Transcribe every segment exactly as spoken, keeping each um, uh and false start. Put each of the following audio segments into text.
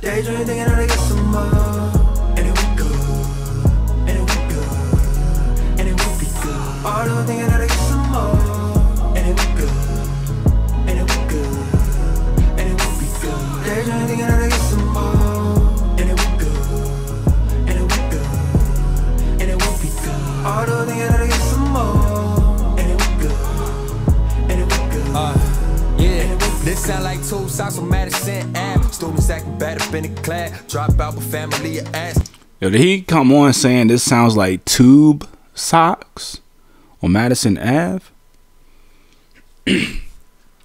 Daydream thinking I get some more, and it would go, and it would go, and it would be good. All of thinking I get some more, and it would go, and it would go, and it would be good. Daydream thinking I get some more, and it would go, and it would go, and it would be good. All of thinking I get some more, and it would go, and it would go. Uh, yeah, this sound like two sides from Madison Avenue. Yo, did he come on saying this sounds like tube socks on Madison Avenue?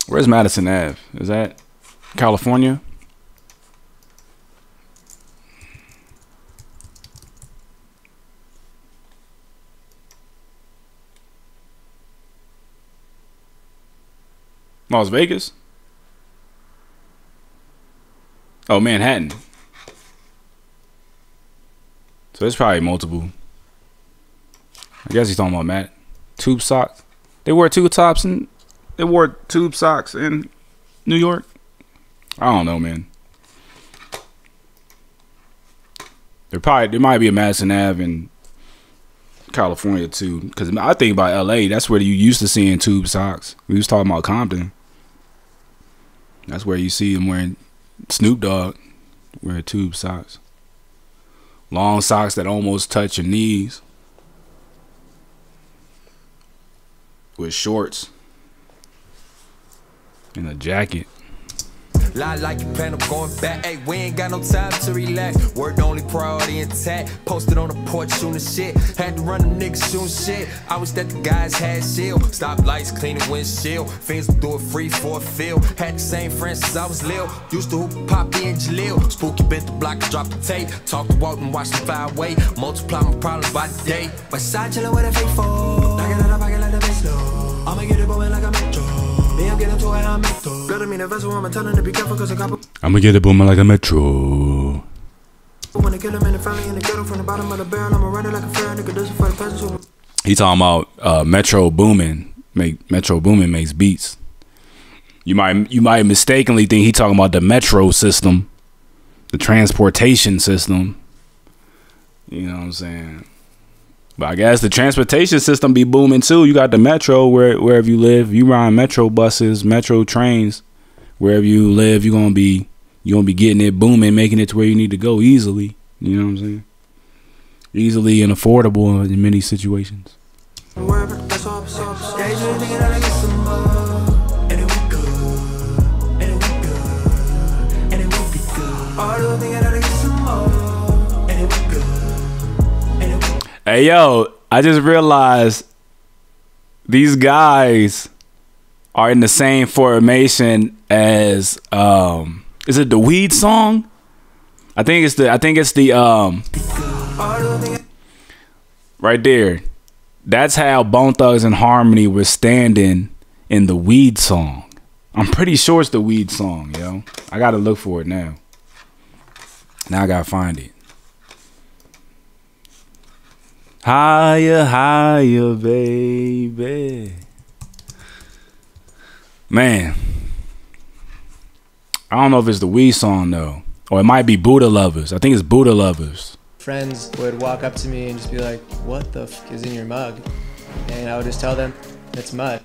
Where's Madison Avenue? Is that California? Las Vegas? Oh, Manhattan. So it's probably multiple. I guess he's talking about Matt. Tube socks. They wore tube tops and they wore tube socks in New York. I don't know, man. There probably there might be a Madison Avenue in California too, because I think about L A. That's where you used to seeing tube socks. We was talking about Compton. That's where you see them wearing. Snoop Dogg wearing tube socks. Long socks that almost touch your knees. With shorts. And a jacket. Lie like you plan on going back. Hey, we ain't got no time to relax. Word only priority intact. Posted on the porch shooting shit. Had to run them niggas shooting shit. I wish that the guys had shield. Stop lights, cleaning windshield. Fiends would do it free for a field. Had the same friends since I was lil. Used to hoop Poppy and Jaleel. Spooky bent the block and dropped the tape. Talk to Walt and watch the fire away. Multiply my problems by the day. My side chillin' with a fake phone. Knock it out of pocket like the bitch low. I'ma get it going like a metro. I'm gonna get a boomer like a metro. He talking about uh, Metro Boomin. Make Metro Boomin makes beats. You might you might mistakenly think he talking about the metro system, the transportation system. You know what I'm saying? But I guess the transportation system be booming too. You got the metro where wherever you live, you ride metro buses, metro trains. Wherever you live, you're gonna be you gonna be getting it booming, making it to where you need to go easily. You know what I'm saying? Easily and affordable in many situations. Hey, yo, I just realized these guys are in the same formation as, um, is it the Weed song? I think it's the, I think it's the, um, right there. That's how Bone Thugs and Harmony was standing in the Weed song. I'm pretty sure it's the Weed song, yo. I got to look for it now. Now I got to find it. Higher, higher, baby. Man, I don't know if it's the Wee song though, or it might be Buddha Lovers. I think it's Buddha Lovers. Friends would walk up to me and just be like, "What the f is in your mug?" And I would just tell them, "It's mud."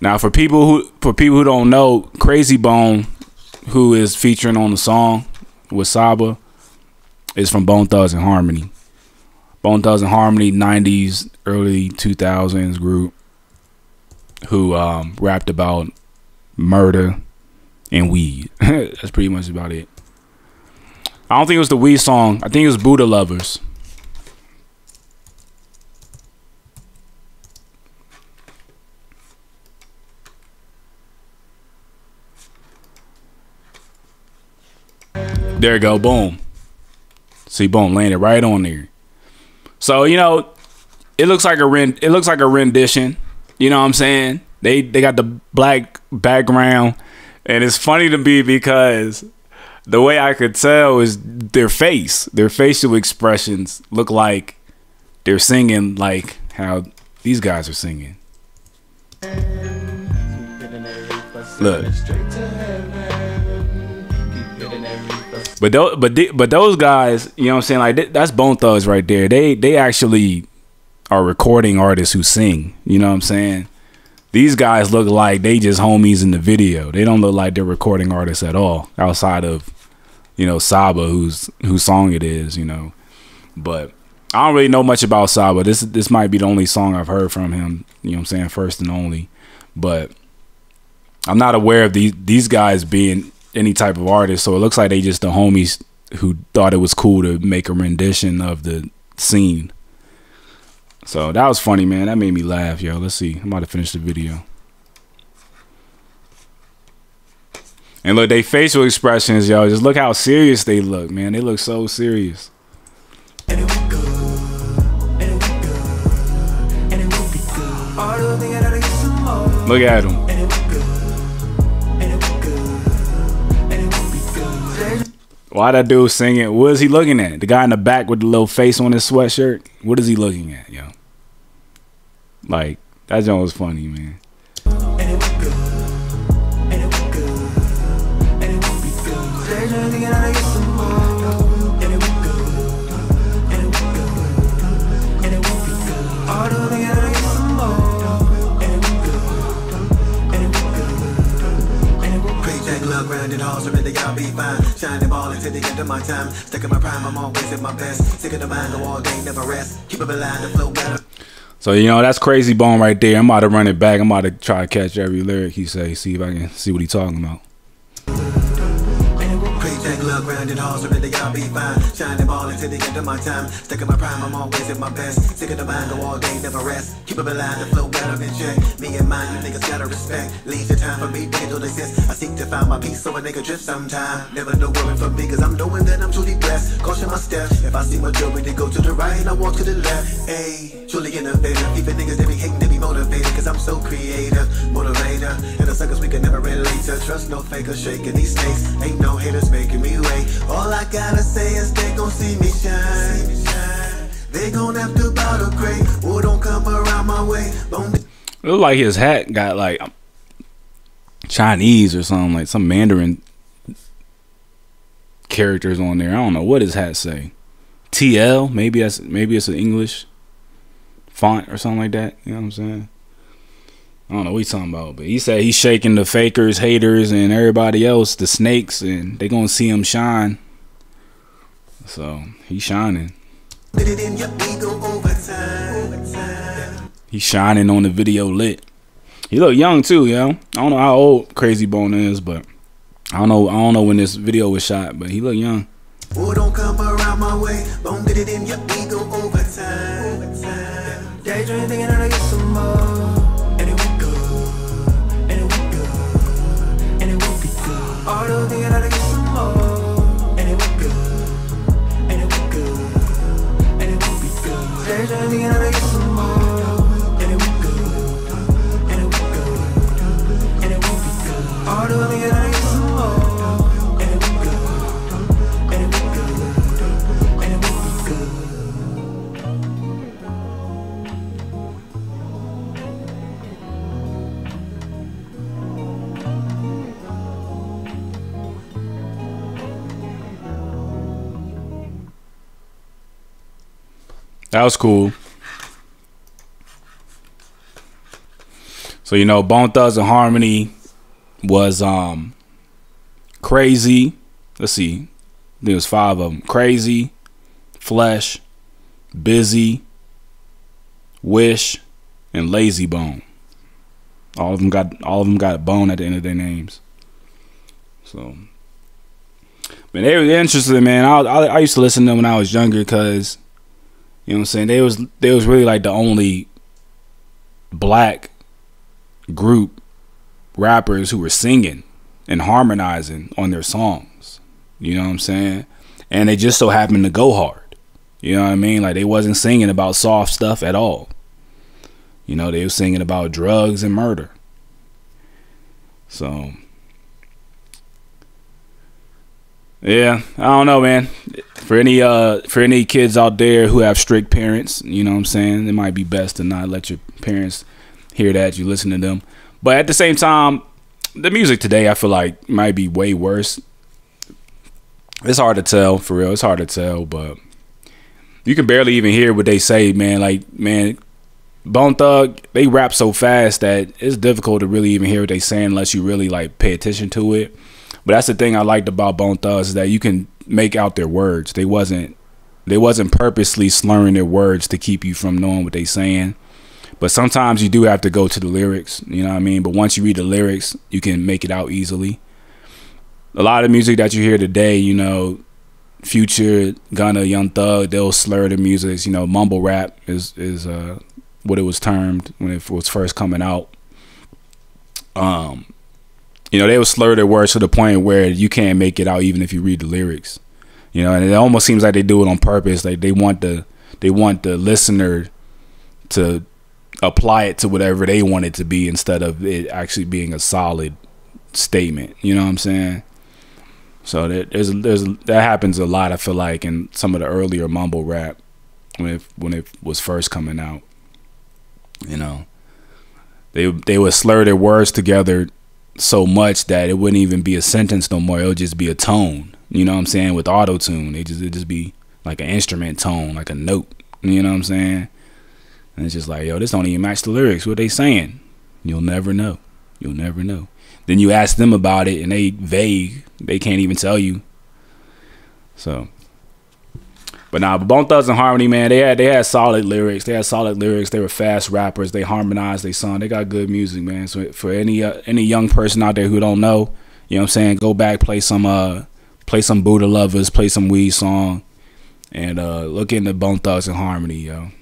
Now, for people who for people who don't know, Krayzie Bone, who is featuring on the song with Saba, is from Bone Thugs and Harmony. Bone Thugs and Harmony, nineties, early two thousands group who um, rapped about murder and weed. That's pretty much about it. I don't think it was the Weed song. I think it was Buddha Lovers. There you go. Boom. See, boom, landed right on there. So, you know, it looks like a rend it looks like a rendition. You know what I'm saying? They they got the black background. And it's funny to me because the way I could tell is their face, their facial expressions look like they're singing like how these guys are singing. Look. But those, but the, but those guys, you know what I'm saying? Like th that's Bone Thugs right there. They they actually are recording artists who sing. You know what I'm saying? These guys look like they just homies in the video. They don't look like they're recording artists at all, outside of, you know, Saba, whose whose song it is. You know, but I don't really know much about Saba. This this might be the only song I've heard from him. You know what I'm saying? First and only. But I'm not aware of these these guys being any type of artist, so it looks like they just the homies who thought it was cool to make a rendition of the scene. So that was funny, man. That made me laugh, yo. Let's see. I'm about to finish the video. And look, they facial expressions, yo. Just look how serious they look, man. They look so serious. Look at them. Why that dude singing? What is he looking at? The guy in the back with the little face on his sweatshirt? What is he looking at, yo? Like, that joint was funny, man. So, you know, that's Krayzie Bone right there. I'm about to run it back. I'm about to try to catch every lyric he say, see if I can see what he's talking about. All I gotta say is they gon' see me shine. They gon' have to bottle crate. Oh, don't come around my way. Look like his hat got like Chinese or something, like some Mandarin characters on there. I don't know what his hat say. T L, maybe that's maybe it's an English font or something like that. You know what I'm saying? I don't know what he's talking about, but he said he's shaking the fakers, haters, and everybody else, the snakes, and they gonna see him shine. So he's shining. He's shining on the video lit. He look young too, yo. I don't know how old Krayzie Bone is, but I don't know. I don't know when this video was shot, but he look young. Oh, don't come around my way. Don't get it in your ego overtime. Overtime. Daydream thinking I get some more. That was cool. So, you know, Bone Thugs and Harmony was um Krayzie. Let's see. There was five of them. Krayzie, Flesh, Bizzy, Wish, and Lazy Bone. All of them got all of them got bone at the end of their names. So, man, they were interesting, man. I I, I used to listen to them when I was younger because, you know what I'm saying, they was they was really like the only black group rappers who were singing and harmonizing on their songs. You know what I'm saying? And they just so happened to go hard. You know what I mean? Like, they wasn't singing about soft stuff at all. You know, they were singing about drugs and murder. So Yeah, I don't know, man. For any uh, for any kids out there who have strict parents, you know what I'm saying, it might be best to not let your parents hear that you listen to them. But at the same time, the music today, I feel like, might be way worse. It's hard to tell, for real. It's hard to tell, but you can barely even hear what they say, man. Like, man, Bone Thug, they rap so fast that it's difficult to really even hear what they saying unless you really, like, pay attention to it. But that's the thing I liked about Bone Thugs is that you can make out their words. They wasn't they wasn't purposely slurring their words to keep you from knowing what they saying. But sometimes you do have to go to the lyrics, you know what I mean? But once you read the lyrics, you can make it out easily. A lot of music that you hear today, you know, Future, Gunna, Young Thug, they'll slur the music. You know, mumble rap is is uh, what it was termed when it was first coming out. Um You know, they would slur their words to the point where you can't make it out even if you read the lyrics. You know, and it almost seems like they do it on purpose. Like they want the they want the listener to apply it to whatever they want it to be instead of it actually being a solid statement. You know what I'm saying? So that there's there's that happens a lot, I feel like, in some of the earlier mumble rap when it, when it was first coming out. You know, they they would slur their words together so much that it wouldn't even be a sentence no more. It would just be a tone, you know what I'm saying, with auto-tune. It just, it'd just be like an instrument tone, like a note, you know what I'm saying? And it's just like, yo, this don't even match the lyrics. What they saying? You'll never know. You'll never know. Then you ask them about it, and they vague. They can't even tell you. So, but nah, Bone Thugs and Harmony, man, they had, they had solid lyrics. They had solid lyrics. They were fast rappers. They harmonized. They sung. They got good music, man. So for any uh, any young person out there who don't know, you know what I'm saying, go back, play some uh, play some Buddha Lovers, play some Weed song, and uh, look into Bone Thugs and Harmony, yo.